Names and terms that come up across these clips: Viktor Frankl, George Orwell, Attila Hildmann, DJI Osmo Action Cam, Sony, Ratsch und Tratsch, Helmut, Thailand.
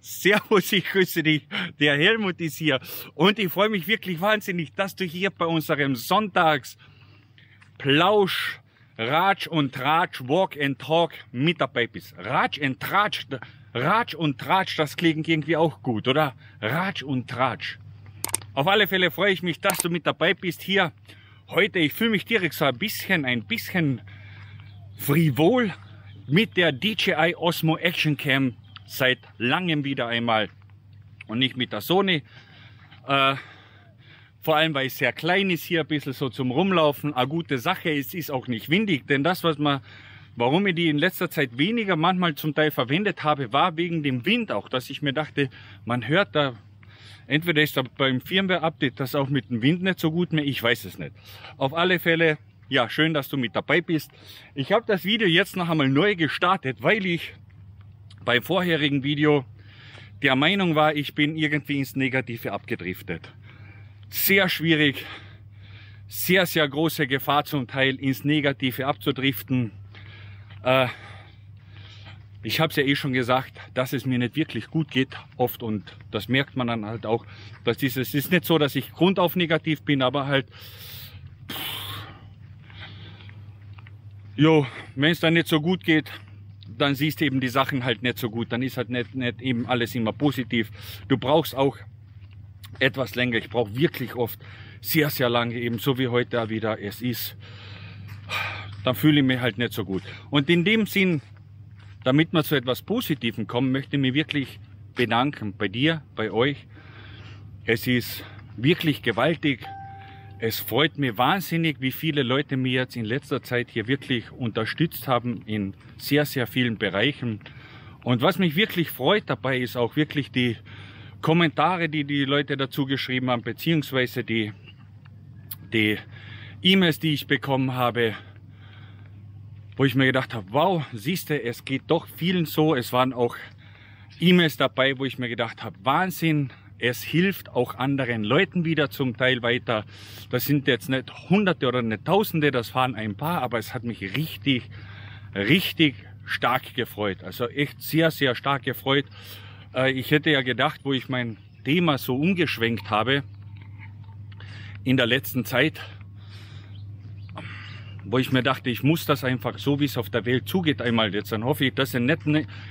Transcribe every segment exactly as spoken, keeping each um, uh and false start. Servus, ich grüße dich. Der Helmut ist hier. Und ich freue mich wirklich wahnsinnig, dass du hier bei unserem Sonntagsplausch Ratsch und Tratsch, Walk and Talk mit dabei bist. Ratsch und Tratsch, Ratsch und Tratsch, das klingt irgendwie auch gut, oder? Ratsch und Tratsch. Auf alle Fälle freue ich mich, dass du mit dabei bist hier heute. Ich fühle mich direkt so ein bisschen, ein bisschen frivol mit der D J I Osmo Action Cam seit langem wieder einmal und nicht mit der Sony. Äh, vor allem, weil es sehr klein ist hier, ein bisschen so zum Rumlaufen. Eine gute Sache, es ist auch nicht windig, denn das, was man, warum ich die in letzter Zeit weniger manchmal zum Teil verwendet habe, war wegen dem Wind auch, dass ich mir dachte, man hört da, entweder ist da beim Firmware-Update das auch mit dem Wind nicht so gut mehr, ich weiß es nicht. Auf alle Fälle, ja, schön, dass du mit dabei bist. Ich habe das Video jetzt noch einmal neu gestartet, weil ich beim vorherigen Video der Meinung war, ich bin irgendwie ins Negative abgedriftet. Sehr schwierig, sehr, sehr große Gefahr zum Teil, ins Negative abzudriften. Äh, ich habe es ja eh schon gesagt, dass es mir nicht wirklich gut geht oft, und das merkt man dann halt auch. Dass dieses, es ist nicht so, dass ich grundauf negativ bin, aber halt, pff, jo, wenn es dann nicht so gut geht, dann siehst du eben die Sachen halt nicht so gut, dann ist halt nicht, nicht eben alles immer positiv. Du brauchst auch etwas länger, ich brauche wirklich oft sehr, sehr lange, eben so wie heute wieder es ist, dann fühle ich mich halt nicht so gut. Und in dem Sinn, damit wir zu etwas Positivem kommen, möchte ich mich wirklich bedanken bei dir, bei euch. Es ist wirklich gewaltig. Es freut mich wahnsinnig, wie viele Leute mir jetzt in letzter Zeit hier wirklich unterstützt haben in sehr, sehr vielen Bereichen. Und was mich wirklich freut dabei, ist auch wirklich die Kommentare, die die Leute dazu geschrieben haben, beziehungsweise die, die E-Mails, die ich bekommen habe, wo ich mir gedacht habe, wow, siehst du, es geht doch vielen so. Es waren auch E-Mails dabei, wo ich mir gedacht habe, Wahnsinn. Es hilft auch anderen Leuten wieder zum Teil weiter. Das sind jetzt nicht Hunderte oder nicht Tausende, das waren ein paar, aber es hat mich richtig, richtig stark gefreut. Also echt sehr, sehr stark gefreut. Ich hätte ja gedacht, wo ich mein Thema so umgeschwenkt habe in der letzten Zeit, wo ich mir dachte, ich muss das einfach so, wie es auf der Welt zugeht, einmal jetzt. Dann hoffe ich, dass ich nicht,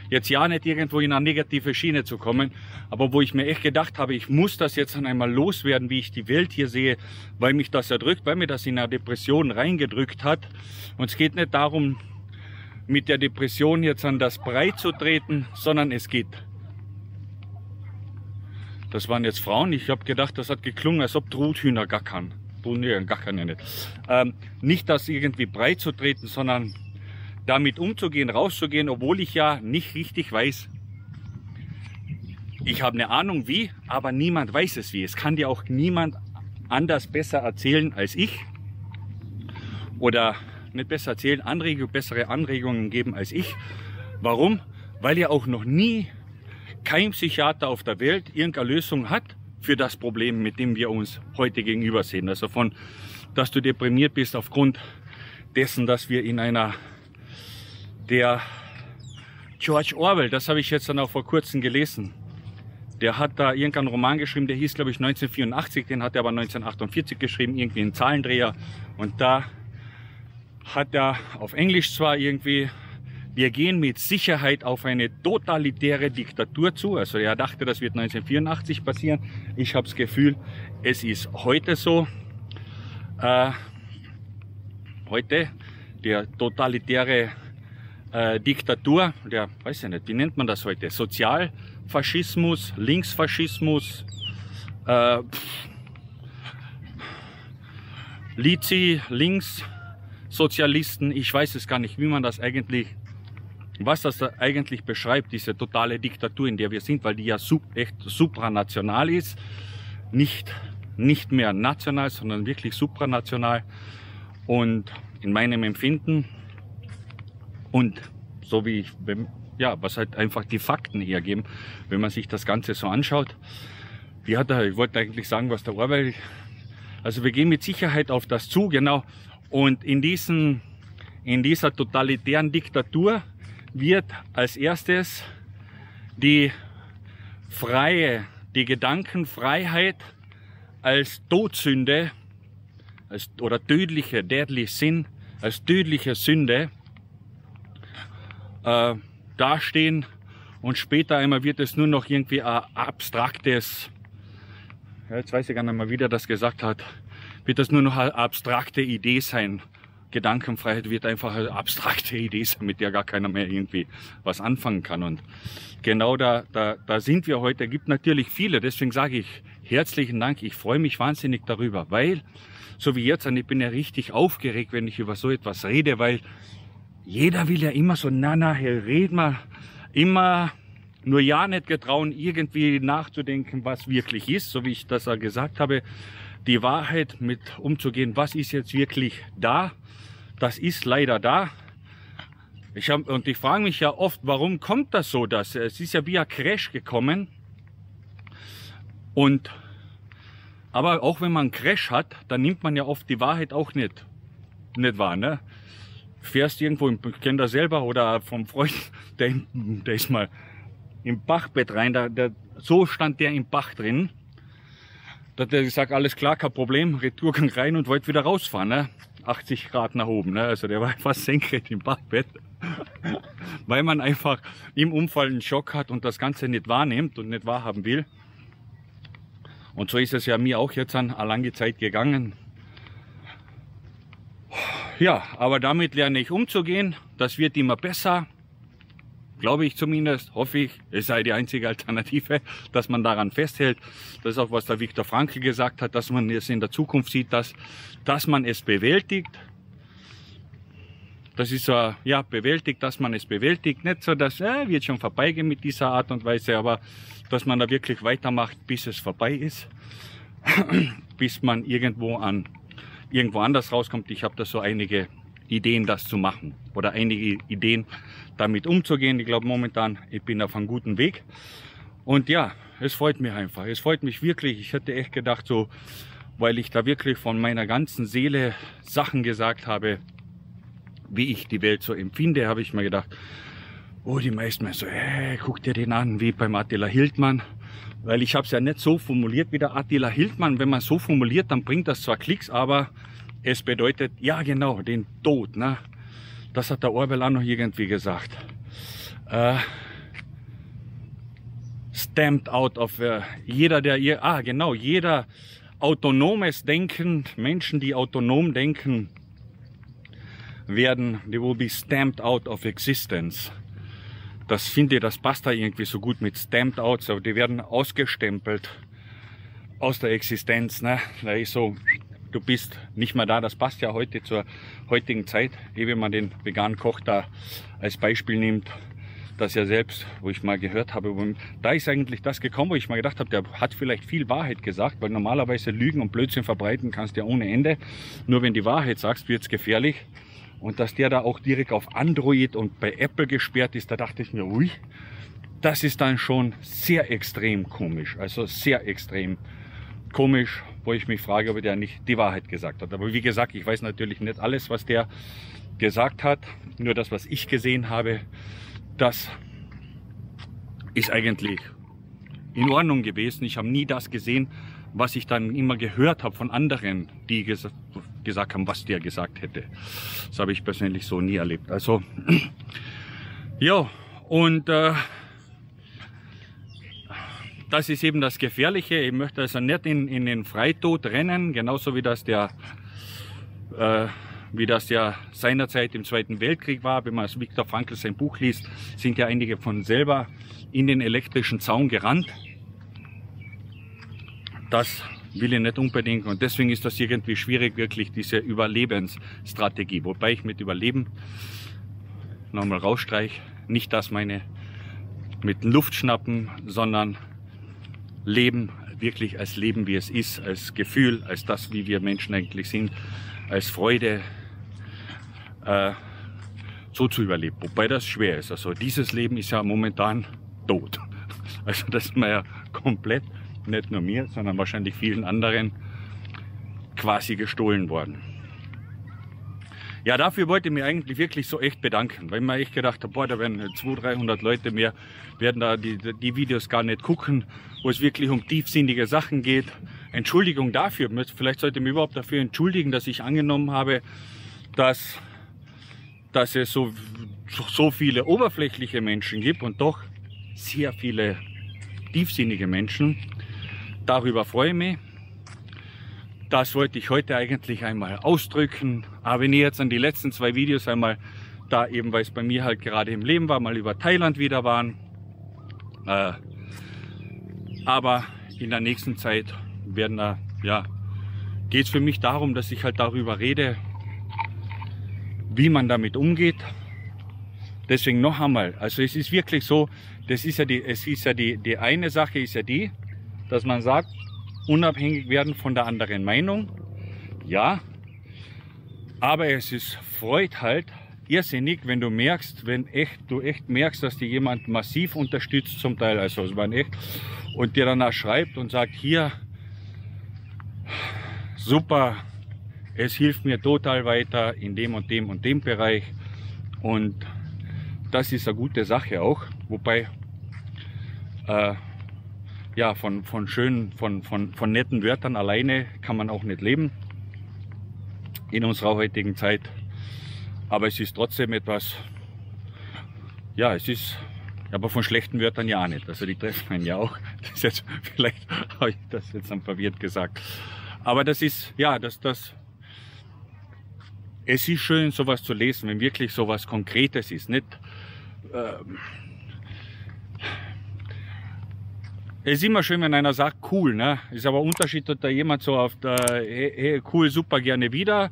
jetzt ja nicht irgendwo in eine negative Schiene zu kommen, aber wo ich mir echt gedacht habe, ich muss das jetzt dann einmal loswerden, wie ich die Welt hier sehe, weil mich das erdrückt, weil mir das in eine Depression reingedrückt hat. Und es geht nicht darum, mit der Depression jetzt an das breit zu treten, sondern es geht. Das waren jetzt Frauen, ich habe gedacht, das hat geklungen, als ob Truthühner gackern. Gar keine, nicht. Ähm, nicht das irgendwie breit zu treten, sondern damit umzugehen, rauszugehen, obwohl ich ja nicht richtig weiß. Ich habe eine Ahnung wie, aber niemand weiß es wie. Es kann dir auch niemand anders besser erzählen als ich. Oder nicht besser erzählen, Anregung, bessere Anregungen geben als ich. Warum? Weil ja auch noch nie kein Psychiater auf der Welt irgendeine Lösung hat für das Problem, mit dem wir uns heute gegenüber sehen. Also von, dass du deprimiert bist aufgrund dessen, dass wir in einer der George Orwell, das habe ich jetzt dann auch vor kurzem gelesen, der hat da irgendeinen Roman geschrieben, der hieß glaube ich neunzehnhundertvierundachtzig, den hat er aber neunzehnhundertachtundvierzig geschrieben, irgendwie einen Zahlendreher, und da hat er auf Englisch zwar irgendwie: Wir gehen mit Sicherheit auf eine totalitäre Diktatur zu. Also er dachte, das wird neunzehnhundertvierundachtzig passieren. Ich habe das Gefühl, es ist heute so. Äh, heute der totalitäre äh, Diktatur, der, weiß ich nicht, wie nennt man das heute? Sozialfaschismus, Linksfaschismus, äh, Lizi, Linkssozialisten. Ich weiß es gar nicht, wie man das eigentlich, was das da eigentlich beschreibt, diese totale Diktatur, in der wir sind, weil die ja sub, echt supranational ist, nicht, nicht mehr national, sondern wirklich supranational, und in meinem Empfinden und so wie ich, ja, was halt einfach die Fakten hergeben, wenn man sich das Ganze so anschaut. Wie hat er, ich wollte eigentlich sagen, was der Orwell, also wir gehen mit Sicherheit auf das zu, genau, und in, diesen, in dieser totalitären Diktatur wird als erstes die freie, die Gedankenfreiheit als Todsünde als, oder tödliche, deadly Sin, als tödliche Sünde äh, dastehen, und später einmal wird es nur noch irgendwie ein abstraktes, ja, jetzt weiß ich gar nicht mehr, wie der das gesagt hat, wird das nur noch eine abstrakte Idee sein. Gedankenfreiheit wird einfach eine abstrakte Idee sein, mit der gar keiner mehr irgendwie was anfangen kann. Und genau da, da, da sind wir heute. Es gibt natürlich viele, deswegen sage ich herzlichen Dank. Ich freue mich wahnsinnig darüber, weil, so wie jetzt, und ich bin ja richtig aufgeregt, wenn ich über so etwas rede, weil jeder will ja immer so, na na, hier reden wir, immer nur ja nicht getrauen, irgendwie nachzudenken, was wirklich ist, so wie ich das ja gesagt habe. Die Wahrheit mit umzugehen, was ist jetzt wirklich da, das ist leider da. Ich hab, und ich frage mich ja oft, warum kommt das so, dass es ist ja wie ein Crash gekommen. Und aber auch wenn man einen Crash hat, dann nimmt man ja oft die Wahrheit auch nicht, nicht wahr, ne? Fährst irgendwo, ich kenne das selber, oder vom Freund, der, der ist mal im Bachbett rein, da, der, so stand der im Bach drin. Da hat er gesagt, alles klar, kein Problem, Retourgang rein, und wollte wieder rausfahren, ne? achtzig Grad nach oben, ne? Also der war fast senkrecht im Bachbett, weil man einfach im Unfall einen Schock hat und das Ganze nicht wahrnimmt und nicht wahrhaben will. Und so ist es ja mir auch jetzt an eine lange Zeit gegangen. Ja, aber damit lerne ich umzugehen, das wird immer besser, glaube ich zumindest, hoffe ich, es sei die einzige Alternative, dass man daran festhält. Das ist auch, was der Viktor Frankl gesagt hat, dass man es in der Zukunft sieht, dass, dass man es bewältigt. Das ist so, ja, bewältigt, dass man es bewältigt. Nicht so, dass, äh, wird schon vorbeigehen mit dieser Art und Weise, aber dass man da wirklich weitermacht, bis es vorbei ist, bis man irgendwo an, irgendwo anders rauskommt. Ich habe da so einige Ideen, das zu machen, oder einige Ideen, damit umzugehen. Ich glaube momentan, ich bin auf einem guten Weg, und ja, es freut mich einfach, es freut mich wirklich. Ich hätte echt gedacht, so, weil ich da wirklich von meiner ganzen Seele Sachen gesagt habe, wie ich die Welt so empfinde, habe ich mir gedacht, oh, die meisten so, hey, guck dir den an, wie beim Attila Hildmann, weil ich habe es ja nicht so formuliert wie der Attila Hildmann. Wenn man so formuliert, dann bringt das zwar Klicks, aber es bedeutet, ja genau, den Tod, ne? Das hat der Orwell auch noch irgendwie gesagt. Äh, stamped out of, uh, jeder, der, ihr, ah genau, jeder autonomes Denken, Menschen, die autonom denken, werden, they will be stamped out of existence. Das finde ich, das passt da irgendwie so gut mit stamped out, so, die werden ausgestempelt aus der Existenz, ne? Da ist so, du bist nicht mehr da, das passt ja heute zur heutigen Zeit, wenn man den veganen Koch da als Beispiel nimmt, das ja selbst, wo ich mal gehört habe, da ist eigentlich das gekommen, wo ich mal gedacht habe, der hat vielleicht viel Wahrheit gesagt, weil normalerweise Lügen und Blödsinn verbreiten kannst du ja ohne Ende, nur wenn die Wahrheit sagst, wird es gefährlich, und dass der da auch direkt auf Android und bei Apple gesperrt ist, da dachte ich mir, ui, das ist dann schon sehr extrem komisch, also sehr extrem komisch, wo ich mich frage, ob der nicht die Wahrheit gesagt hat. Aber wie gesagt, ich weiß natürlich nicht alles, was der gesagt hat. Nur das, was ich gesehen habe, das ist eigentlich in Ordnung gewesen. Ich habe nie das gesehen, was ich dann immer gehört habe von anderen, die ges gesagt haben, was der gesagt hätte. Das habe ich persönlich so nie erlebt. Also, ja, und äh, das ist eben das Gefährliche. Ich möchte also nicht in, in den Freitod rennen, genauso wie das der, äh, wie das ja seinerzeit im Zweiten Weltkrieg war. Wenn man Viktor Frankl sein Buch liest, sind ja einige von selber in den elektrischen Zaun gerannt. Das will ich nicht unbedingt, und deswegen ist das irgendwie schwierig, wirklich diese Überlebensstrategie. Wobei ich mit Überleben nochmal rausstreiche, nicht das meine mit Luft schnappen, sondern Leben wirklich als Leben, wie es ist, als Gefühl, als das, wie wir Menschen eigentlich sind, als Freude, äh, so zu überleben. Wobei das schwer ist. Also dieses Leben ist ja momentan tot. Also das ist mir ja komplett, nicht nur mir, sondern wahrscheinlich vielen anderen quasi gestohlen worden. Ja, dafür wollte ich mich eigentlich wirklich so echt bedanken, weil ich mir echt gedacht habe, boah, da werden zweihundert, dreihundert Leute mehr, werden da die, die Videos gar nicht gucken, wo es wirklich um tiefsinnige Sachen geht. Entschuldigung dafür, vielleicht sollte ich mich überhaupt dafür entschuldigen, dass ich angenommen habe, dass, dass es so, so viele oberflächliche Menschen gibt und doch sehr viele tiefsinnige Menschen. Darüber freue ich mich. Das wollte ich heute eigentlich einmal ausdrücken. Aber wenn ich jetzt an die letzten zwei Videos einmal, da eben, weil es bei mir halt gerade im Leben war, mal über Thailand wieder waren. Äh, aber in der nächsten Zeit werden da, ja, geht es für mich darum, dass ich halt darüber rede, wie man damit umgeht. Deswegen noch einmal, also es ist wirklich so, das ist ja die, es ist ja die, die eine Sache ist ja die, dass man sagt, unabhängig werden von der anderen Meinung, ja, aber es ist, freut halt irrsinnig, wenn du merkst, wenn echt, du echt merkst, dass dir jemand massiv unterstützt zum Teil, also es war echt, und dir danach schreibt und sagt, hier, super, es hilft mir total weiter in dem und dem und dem Bereich, und das ist eine gute Sache auch, wobei, äh, ja, von, von schönen, von, von, von netten Wörtern alleine kann man auch nicht leben in unserer heutigen Zeit. Aber es ist trotzdem etwas, ja, es ist, aber von schlechten Wörtern ja auch nicht. Also die treffen einen ja auch. Das ist jetzt, vielleicht habe ich das jetzt am verwirrt gesagt. Aber das ist, ja, das, das, es ist schön, sowas zu lesen, wenn wirklich sowas Konkretes ist. Nicht, ähm, Es ist immer schön, wenn einer sagt, cool, ne? Ist aber ein Unterschied, ob da jemand so auf der, hey, hey, cool, super, gerne wieder,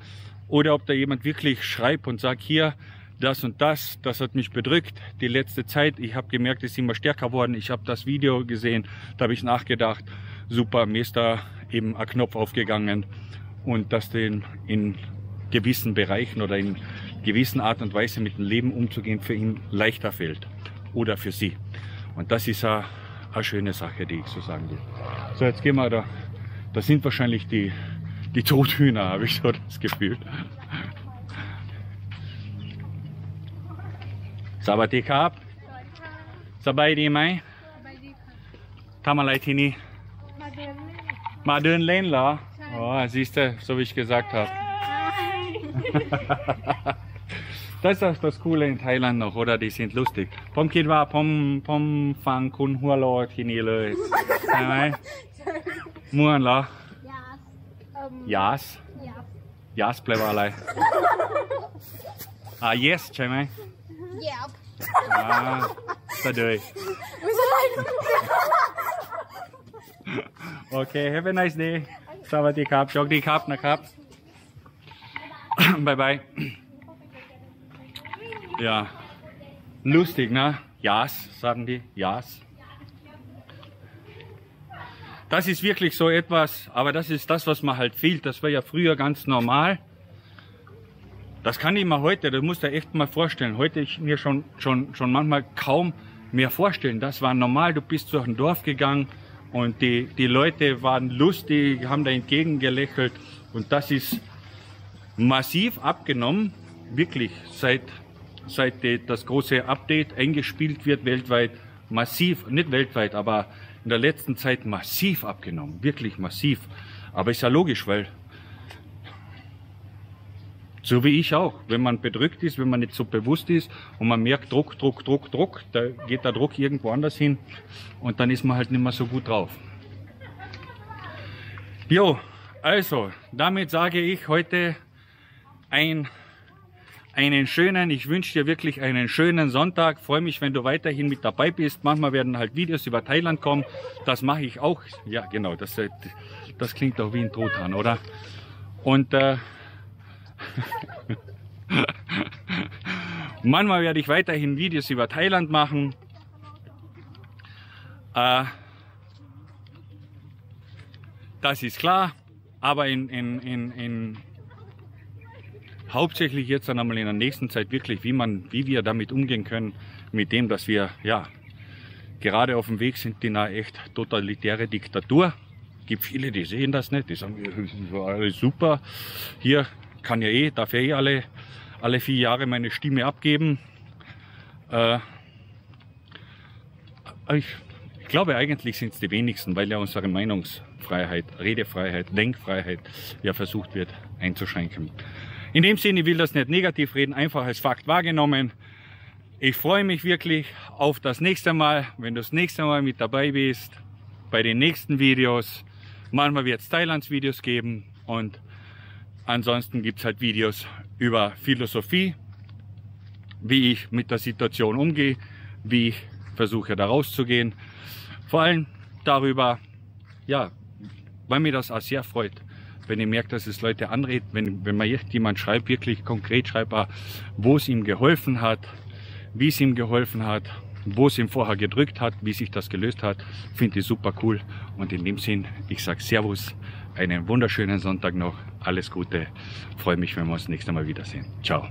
oder ob da jemand wirklich schreibt und sagt, hier, das und das, das hat mich bedrückt, die letzte Zeit, ich habe gemerkt, es ist immer stärker worden, ich habe das Video gesehen, da habe ich nachgedacht, super, mir ist da eben ein Knopf aufgegangen, und dass den in gewissen Bereichen oder in gewissen Art und Weise mit dem Leben umzugehen für ihn leichter fällt oder für sie. Und das ist ja eine schöne Sache, die ich so sagen will. So, jetzt gehen wir da. Das sind wahrscheinlich die, die Tothühner, habe ich so das Gefühl. Sabatikab. Sabaidi mai. Tamalaitini. Madön Lenla. Oh, siehst du, so wie ich gesagt habe. Das ist auch das Coole in Thailand noch, oder? Die sind lustig. Pom kid wa pom pom fang kun hua lo kini le. Nein. Muan la. Yes. Yes bleibt allein. Ah yes,ใช่ไหม? Yep. Ah, so doei. Okay, have a nice day. สวัสดีครับโชคดีครับนะครับ Bye bye. Ja, lustig, ne? Jas, sagen die, Jas. Das ist wirklich so etwas, aber das ist das, was mir halt fehlt. Das war ja früher ganz normal. Das kann ich mir heute, das muss ich mir echt mal vorstellen. Heute ich mir schon, schon, schon manchmal kaum mehr vorstellen. Das war normal, du bist durch ein Dorf gegangen und die, die Leute waren lustig, haben da entgegengelächelt. Und das ist massiv abgenommen, wirklich, seit... seit das große Update eingespielt wird weltweit, massiv, nicht weltweit, aber in der letzten Zeit massiv abgenommen, wirklich massiv. Aber ist ja logisch, weil so wie ich auch, wenn man bedrückt ist, wenn man nicht so bewusst ist und man merkt Druck, Druck, Druck, Druck, da geht der Druck irgendwo anders hin und dann ist man halt nicht mehr so gut drauf. Jo, also, damit sage ich heute ein... einen schönen, ich wünsche dir wirklich einen schönen Sonntag. Freue mich, wenn du weiterhin mit dabei bist. Manchmal werden halt Videos über Thailand kommen. Das mache ich auch. Ja, genau, das, das klingt doch wie ein Truthahn, oder? Und äh, manchmal werde ich weiterhin Videos über Thailand machen. Äh, das ist klar, aber in, in, in, in hauptsächlich jetzt dann einmal in der nächsten Zeit wirklich, wie man, wie wir damit umgehen können, mit dem, dass wir ja gerade auf dem Weg sind in eine echt totalitäre Diktatur. Es gibt viele, die sehen das nicht, die sagen, alles super, hier kann ja eh, darf ja eh alle, alle vier Jahre meine Stimme abgeben. Äh, ich glaube, eigentlich sind es die wenigsten, weil ja unsere Meinungsfreiheit, Redefreiheit, Denkfreiheit ja versucht wird einzuschränken. In dem Sinne, ich will das nicht negativ reden, einfach als Fakt wahrgenommen. Ich freue mich wirklich auf das nächste Mal, wenn du das nächste Mal mit dabei bist, bei den nächsten Videos. Manchmal wird es Thailands-Videos geben und ansonsten gibt es halt Videos über Philosophie, wie ich mit der Situation umgehe, wie ich versuche da rauszugehen. Vor allem darüber, ja, weil mir das auch sehr freut, wenn ich merke, dass es Leute anredet, wenn, wenn mir jemand schreibt, wirklich konkret schreibt, wo es ihm geholfen hat, wie es ihm geholfen hat, wo es ihm vorher gedrückt hat, wie sich das gelöst hat, finde ich super cool. Und in dem Sinn, ich sage Servus, einen wunderschönen Sonntag noch, alles Gute, freue mich, wenn wir uns nächstes Mal wiedersehen. Ciao.